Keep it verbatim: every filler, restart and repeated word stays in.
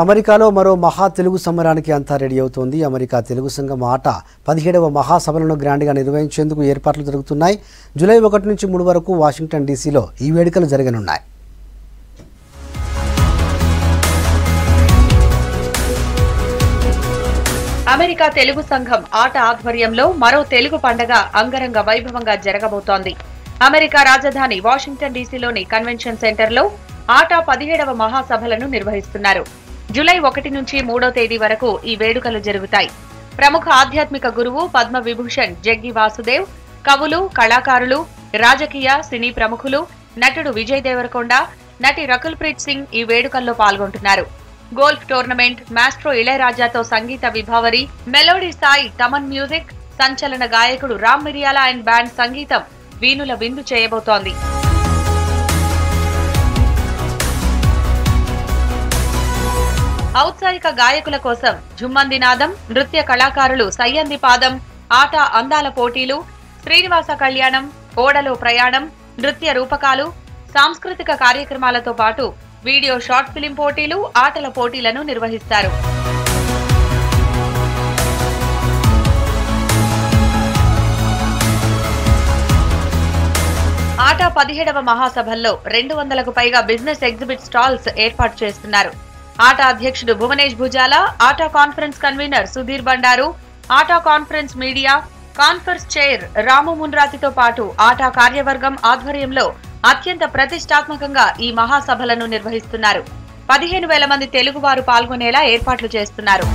అమెరికాలో మరో మహా తెలుగు సమ్మేళనానికి అంతా రెడీ అవుతోంది। అమెరికా తెలుగు సంఘం ఆటా పదిహేడవ మహా సభలను గ్రాండ్ గా నిర్వహించేందుకు ఏర్పాట్లు జరుగుతున్నాయి। జూలై ఒకటి నుంచి మూడు వరకు వాషింగ్టన్ డీసీలో ఈ వేడుకలు జరగనున్నాయి। అమెరికా తెలుగు సంఘం ఆటా ఆధ్వర్యంలో మరో తెలుగు పండుగ అంగరంగ వైభవంగా జరగబోతోంది। అమెరికా రాజధాని వాషింగ్టన్ డీసీలోని కన్వెన్షన్ సెంటర్లో ఆటా పదిహేడవ మహా సభలను నిర్వహిస్తున్నారు। जुलाई मूडो तेदी वरकु प्रमुख आध्यात्मिक गुरुवु पद्म विभूषण जग्गी वासुदेव कवुलु कलाकारुलु राजकीय सिनी प्रमुखुलु नटुडु विजय देवरकोंडा नटी रकुलप्रीत सिंग ई वेडुकल्लो पाल्गोंटुन्नारु। गोल्फ टोर्नमेंट मास्ट्रो इलयराजा तो संगीत विभावरी मेलोडी साई तमन म्यूजिक संचलन गायकुडु राम मिर्याला अंड बैंड संगीतं वीणुल विंदु चेयबोतोंदी। ఔత్సాహిక గాయకుల కోసం జుమ్మంది నాదం నృత్య కళాకారులు సయ్యంది పాదం ఆట అందాల పోటీలు శ్రీనివాస కళ్యాణం ఓడలో ప్రయాణం నృత్య రూపకాలు సాంస్కృతిక కార్యక్రమాలతో పాటు వీడియో షార్ట్ ఫిల్మ్ పోటీలు ఆటల పోటీలను నిర్వహిస్తారు। ఆట పదిహేడవ మహాసభల్లో రెండు వందలకు పైగా బిజినెస్ ఎగ్జిబిట్ స్టాల్స్ ఏర్పాటు చేస్తున్నారు। ఆటా అధ్యక్షుడు Bhuvanesh Bhujala ATA conference convener Sudheer Bandaru ATA conference media conference chair Ramu మున్రాతితో పాటు ఆటా కార్యవర్గం ఆధ్వర్యంలో అత్యంత ప్రతిష్టాత్మకంగా ఈ మహాసభలను నిర్వహిస్తున్నారు। పదిహేను వేల మంది తెలుగువారు పాల్గొనేలా ఏర్పాట్లు చేస్తున్నారు।